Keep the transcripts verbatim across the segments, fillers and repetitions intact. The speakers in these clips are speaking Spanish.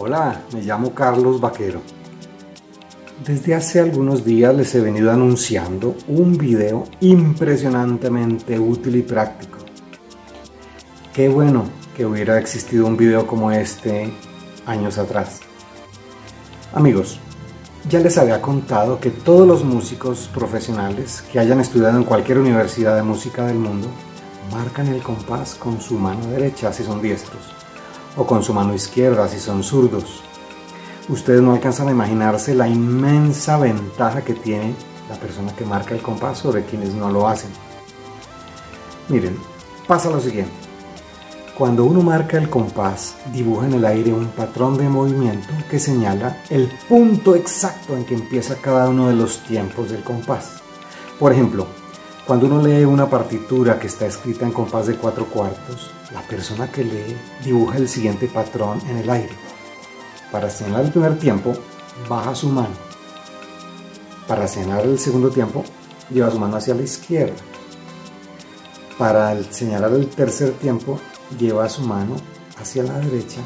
Hola, me llamo Carlos Baquero. Desde hace algunos días les he venido anunciando un video impresionantemente útil y práctico. Qué bueno que hubiera existido un video como este años atrás. Amigos, ya les había contado que todos los músicos profesionales que hayan estudiado en cualquier universidad de música del mundo marcan el compás con su mano derecha si son diestros o con su mano izquierda si son zurdos. Ustedes no alcanzan a imaginarse la inmensa ventaja que tiene la persona que marca el compás sobre quienes no lo hacen. Miren, pasa lo siguiente. Cuando uno marca el compás, dibuja en el aire un patrón de movimiento que señala el punto exacto en que empieza cada uno de los tiempos del compás. Por ejemplo, cuando uno lee una partitura que está escrita en compás de cuatro cuartos, la persona que lee dibuja el siguiente patrón en el aire. Para señalar el primer tiempo, baja su mano. Para señalar el segundo tiempo, lleva su mano hacia la izquierda. Para señalar el tercer tiempo, lleva su mano hacia la derecha.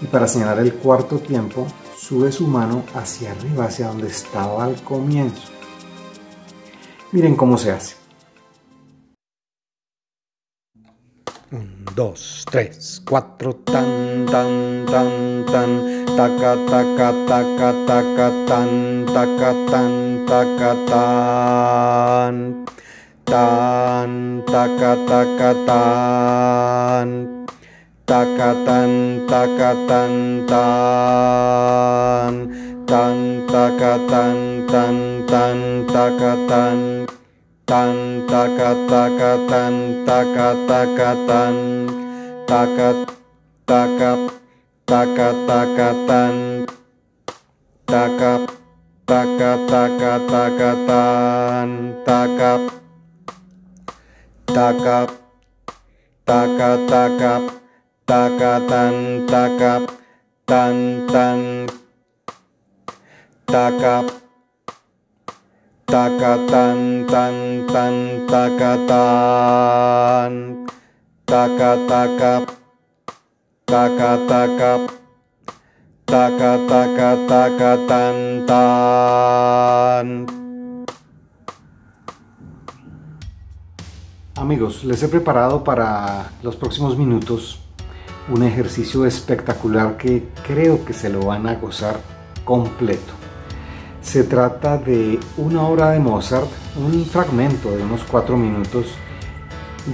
Y para señalar el cuarto tiempo, sube su mano hacia arriba, hacia donde estaba al comienzo. Miren cómo se hace. Un, dos, tres, cuatro, tan, tan, tan, tan, taca, taca, taca, taca, tan, taca, tan, taca, tan, tan, taca, taca, tan, taca, tan, taca, tan, tan, tan, taca, tan, tan, tan, taca, tan, tan, taca, taca, tan, taca, taca, tan, taca, taca, taca, taca, tan, taca, taca, taca, taca, tan, taca, taca, taca, taca, taca, tan, taca, tan, tan, taca, taca, tan, tan, tan, taca, tan, taca, taca, taca, taca, taca, taca, taca, tan, tan. Amigos, les he preparado para los próximos minutos un ejercicio espectacular que creo que se lo van a gozar completo. Se trata de una obra de Mozart, un fragmento de unos cuatro minutos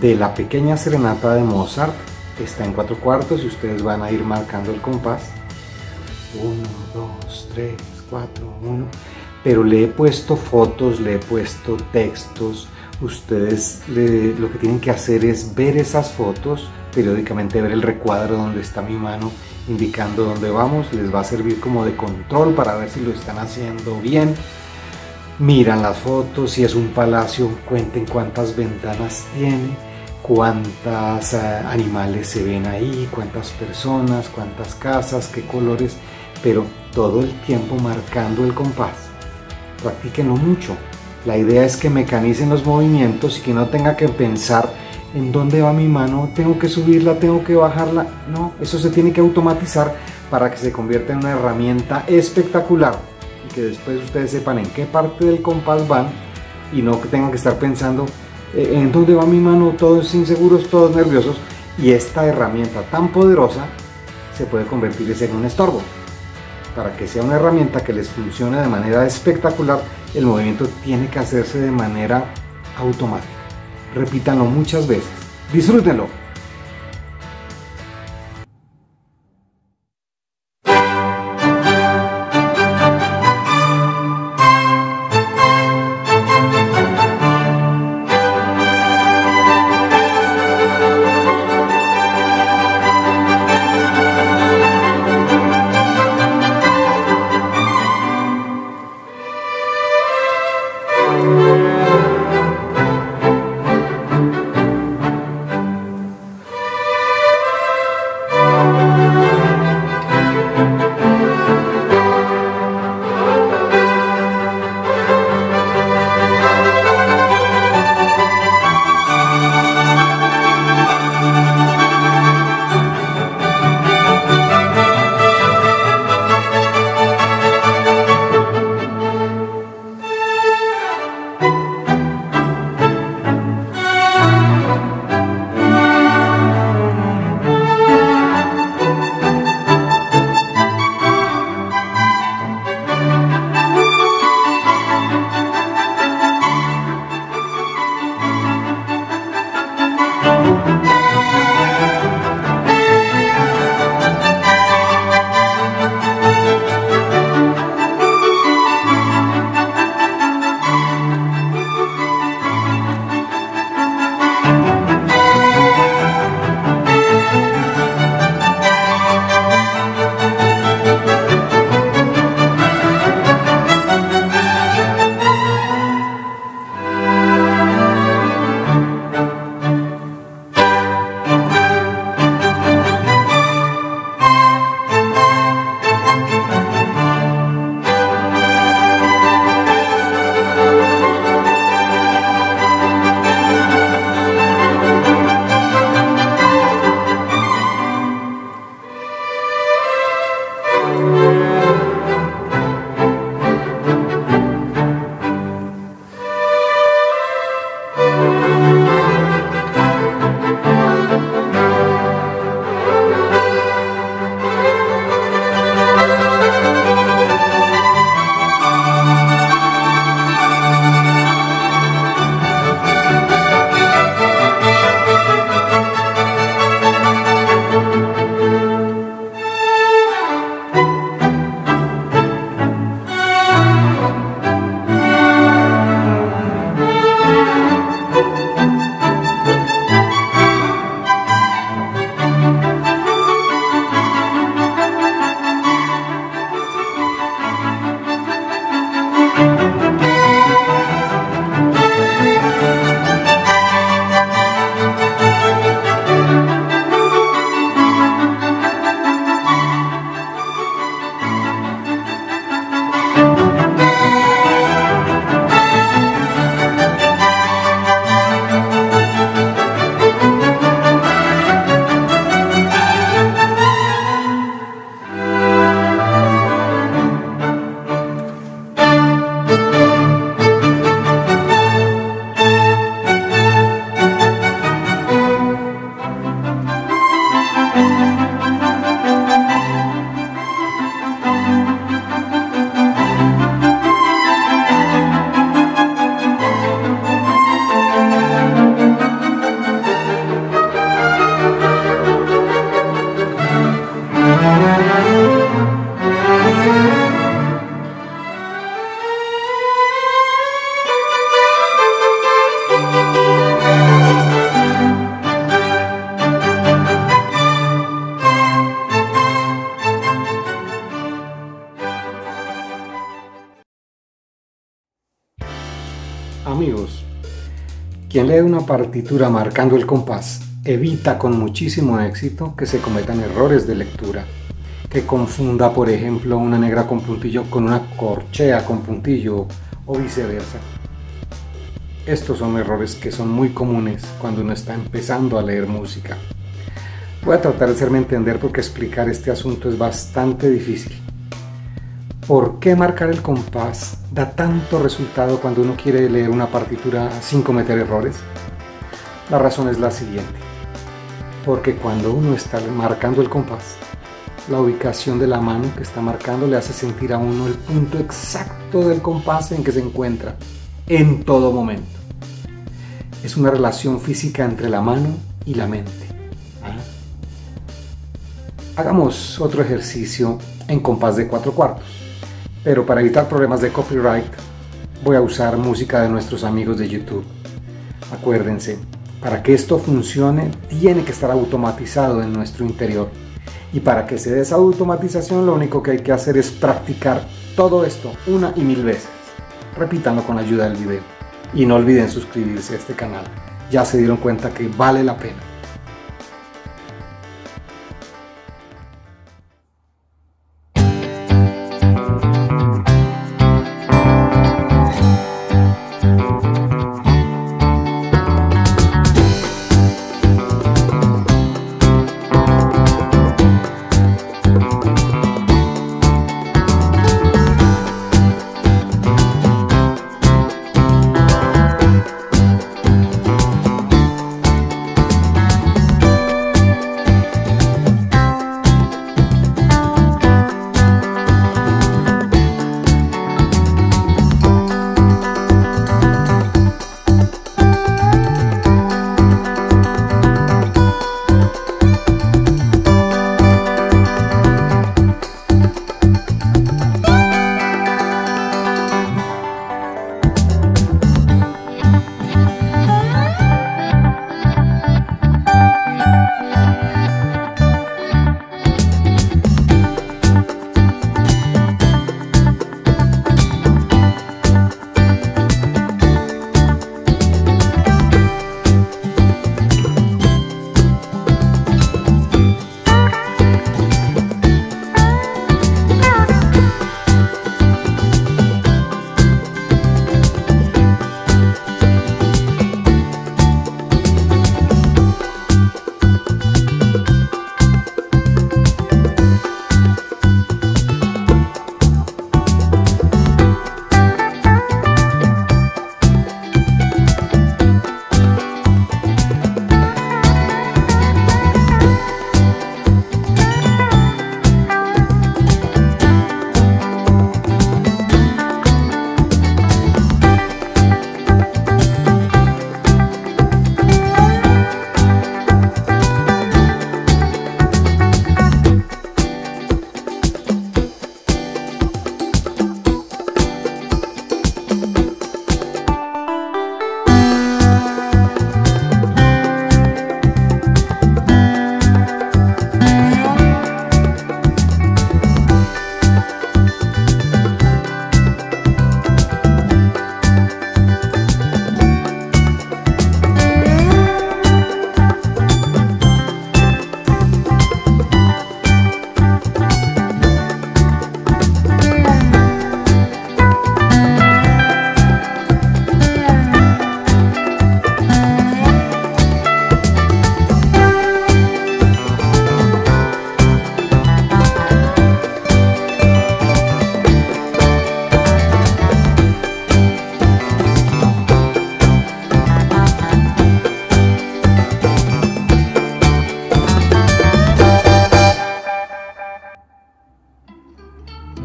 de la pequeña serenata de Mozart. Está en cuatro cuartos y ustedes van a ir marcando el compás. Uno, dos, tres, cuatro, uno. Pero le he puesto fotos, le he puesto textos. Ustedes le, lo que tienen que hacer es ver esas fotos, periódicamente ver el recuadro donde está mi mano, indicando dónde vamos. Les va a servir como de control para ver si lo están haciendo bien. Miran las fotos, si es un palacio cuenten cuántas ventanas tiene, cuántos animales se ven ahí, cuántas personas, cuántas casas, qué colores, pero todo el tiempo marcando el compás. Practíquenlo mucho. La idea es que mecanicen los movimientos y que no tenga que pensar ¿en dónde va mi mano? ¿Tengo que subirla? ¿Tengo que bajarla? No, eso se tiene que automatizar para que se convierta en una herramienta espectacular y que después ustedes sepan en qué parte del compás van y no que tengan que estar pensando ¿en dónde va mi mano? Todos inseguros, todos nerviosos, y esta herramienta tan poderosa se puede convertirse en un estorbo. Para que sea una herramienta que les funcione de manera espectacular, el movimiento tiene que hacerse de manera automática. Repítanlo muchas veces. ¡Disfrútenlo! Amigos, quien lee una partitura marcando el compás evita con muchísimo éxito que se cometan errores de lectura, que confunda por ejemplo una negra con puntillo con una corchea con puntillo o viceversa. Estos son errores que son muy comunes cuando uno está empezando a leer música. Voy a tratar de hacerme entender porque explicar este asunto es bastante difícil. ¿Por qué marcar el compás da tanto resultado cuando uno quiere leer una partitura sin cometer errores? La razón es la siguiente: porque cuando uno está marcando el compás, la ubicación de la mano que está marcando le hace sentir a uno el punto exacto del compás en que se encuentra, en todo momento. Es una relación física entre la mano y la mente. Hagamos otro ejercicio en compás de cuatro cuartos. Pero para evitar problemas de copyright, voy a usar música de nuestros amigos de YouTube. Acuérdense, para que esto funcione, tiene que estar automatizado en nuestro interior. Y para que se dé esa automatización, lo único que hay que hacer es practicar todo esto una y mil veces. Repítanlo con la ayuda del video. Y no olviden suscribirse a este canal. Ya se dieron cuenta que vale la pena.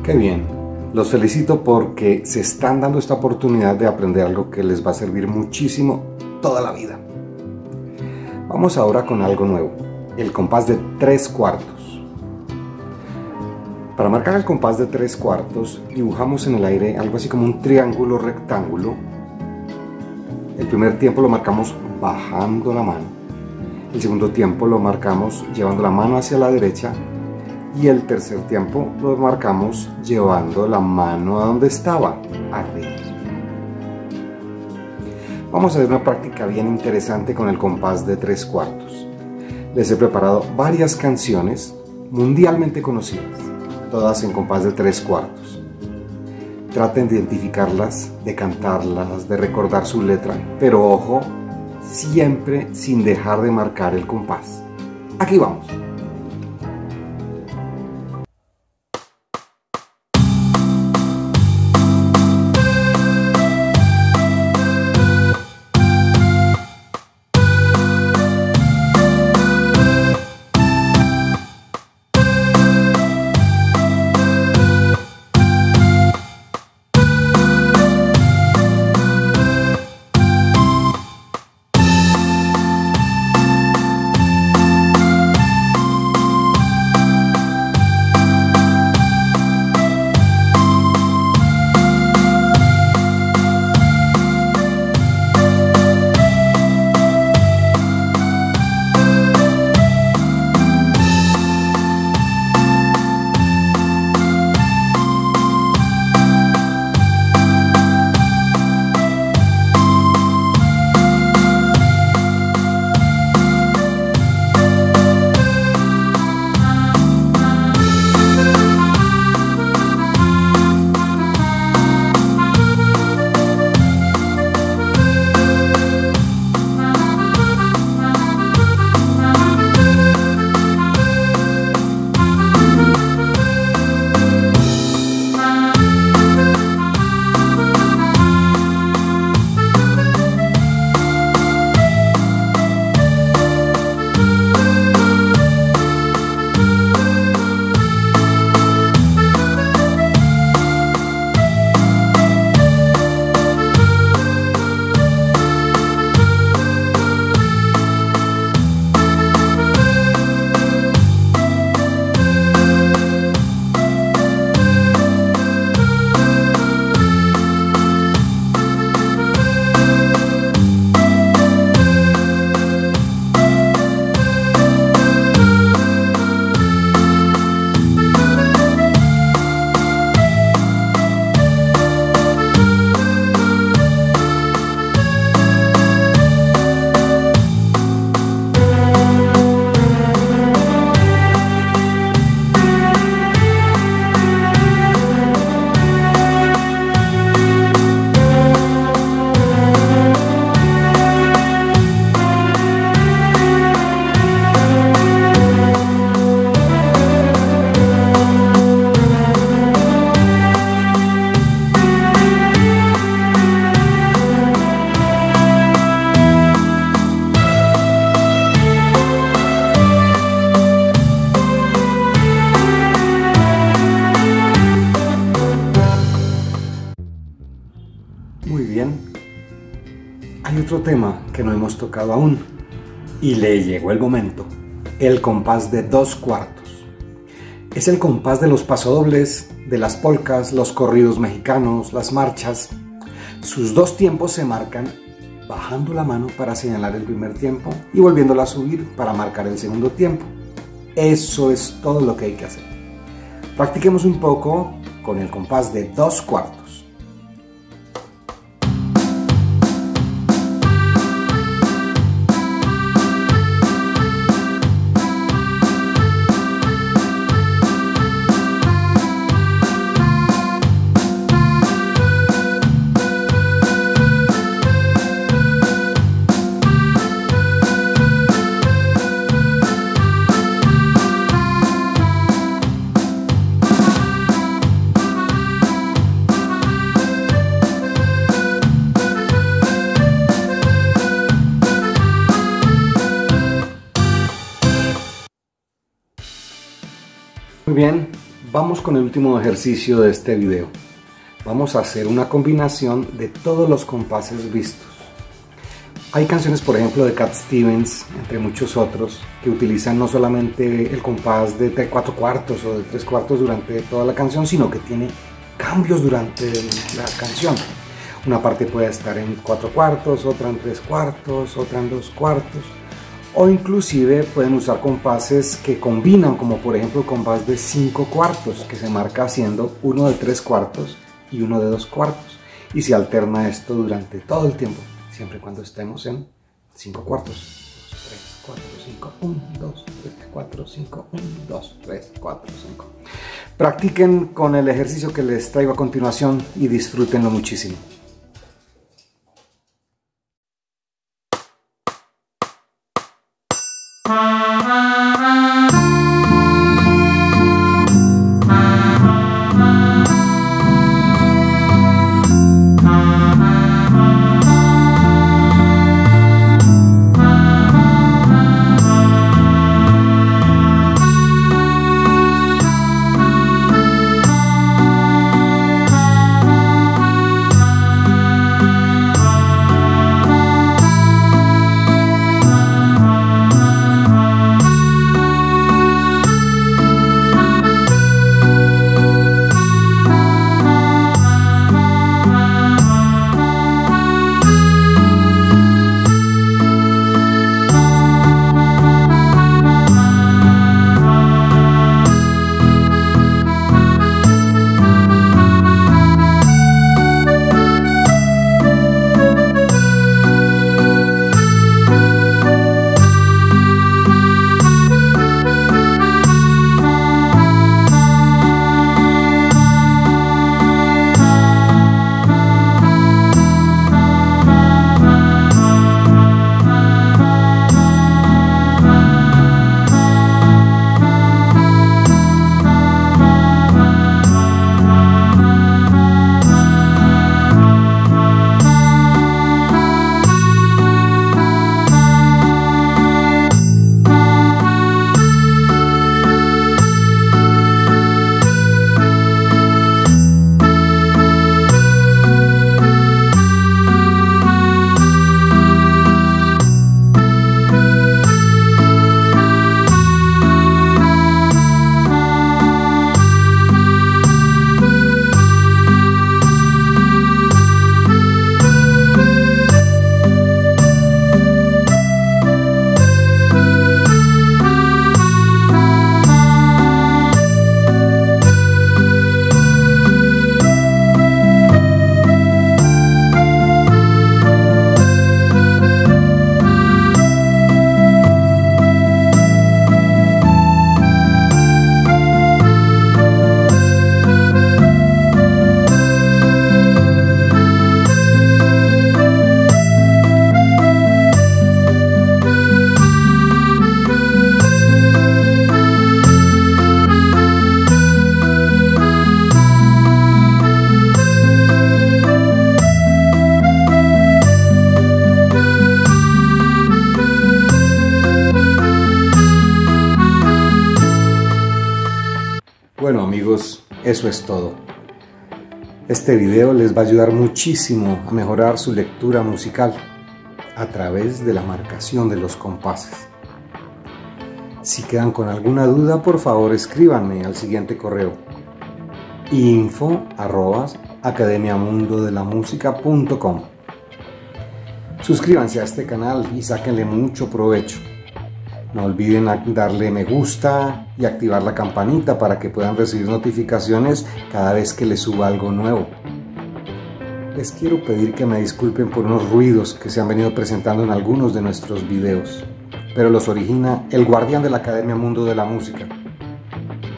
Qué bien, los felicito porque se están dando esta oportunidad de aprender algo que les va a servir muchísimo toda la vida. Vamos ahora con algo nuevo, el compás de tres cuartos. Para marcar el compás de tres cuartos, dibujamos en el aire algo así como un triángulo rectángulo. El primer tiempo lo marcamos bajando la mano, el segundo tiempo lo marcamos llevando la mano hacia la derecha y el tercer tiempo lo marcamos llevando la mano a donde estaba, arriba. Vamos a hacer una práctica bien interesante con el compás de tres cuartos. Les he preparado varias canciones mundialmente conocidas, todas en compás de tres cuartos. Traten de identificarlas, de cantarlas, de recordar su letra, pero ojo, siempre sin dejar de marcar el compás. Aquí vamos. Hay otro tema que no hemos tocado aún y le llegó el momento, el compás de dos cuartos. Es el compás de los pasodobles, de las polcas, los corridos mexicanos, las marchas. Sus dos tiempos se marcan bajando la mano para señalar el primer tiempo y volviéndola a subir para marcar el segundo tiempo. Eso es todo lo que hay que hacer. Practiquemos un poco con el compás de dos cuartos. Muy bien, Vamos con el último ejercicio de este video. Vamos a hacer una combinación de todos los compases vistos. Hay canciones, por ejemplo, de Cat Stevens, entre muchos otros, que utilizan no solamente el compás de cuatro cuartos o de tres cuartos durante toda la canción, sino que tiene cambios durante la canción. Una parte puede estar en cuatro cuartos, otra en tres cuartos, otra en dos cuartos, o inclusive pueden usar compases que combinan, como por ejemplo el compás de cinco cuartos, que se marca haciendo uno de tres cuartos y uno de dos cuartos, y se alterna esto durante todo el tiempo. Siempre cuando estemos en cinco cuartos. dos, tres, cuatro, cinco, uno, dos, tres, cuatro, cinco, uno, dos, tres, cuatro, cinco. Practiquen con el ejercicio que les traigo a continuación y disfrútenlo muchísimo. Bueno amigos, eso es todo. Este video les va a ayudar muchísimo a mejorar su lectura musical a través de la marcación de los compases. Si quedan con alguna duda, por favor escríbanme al siguiente correo: info arroba academia mundo de la música punto com. Suscríbanse a este canal y sáquenle mucho provecho. No olviden darle me gusta y activar la campanita para que puedan recibir notificaciones cada vez que les suba algo nuevo. Les quiero pedir que me disculpen por unos ruidos que se han venido presentando en algunos de nuestros videos, pero los origina el guardián de la Academia Mundo de la Música.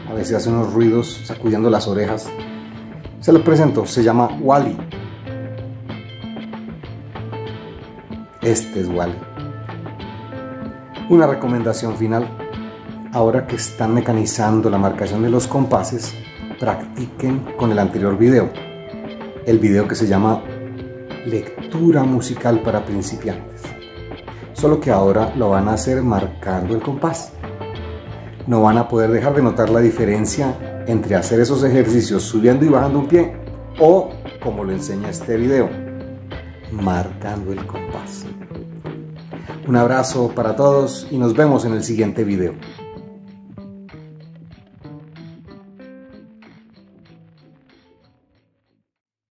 A veces hace unos ruidos sacudiendo las orejas. Se los presento, se llama Wally. Este es Wally. Una recomendación final: ahora que están mecanizando la marcación de los compases, practiquen con el anterior video, el video que se llama Lectura Musical para Principiantes, solo que ahora lo van a hacer marcando el compás. No van a poder dejar de notar la diferencia entre hacer esos ejercicios subiendo y bajando un pie o, como lo enseña este video, marcando el compás. Un abrazo para todos y nos vemos en el siguiente video.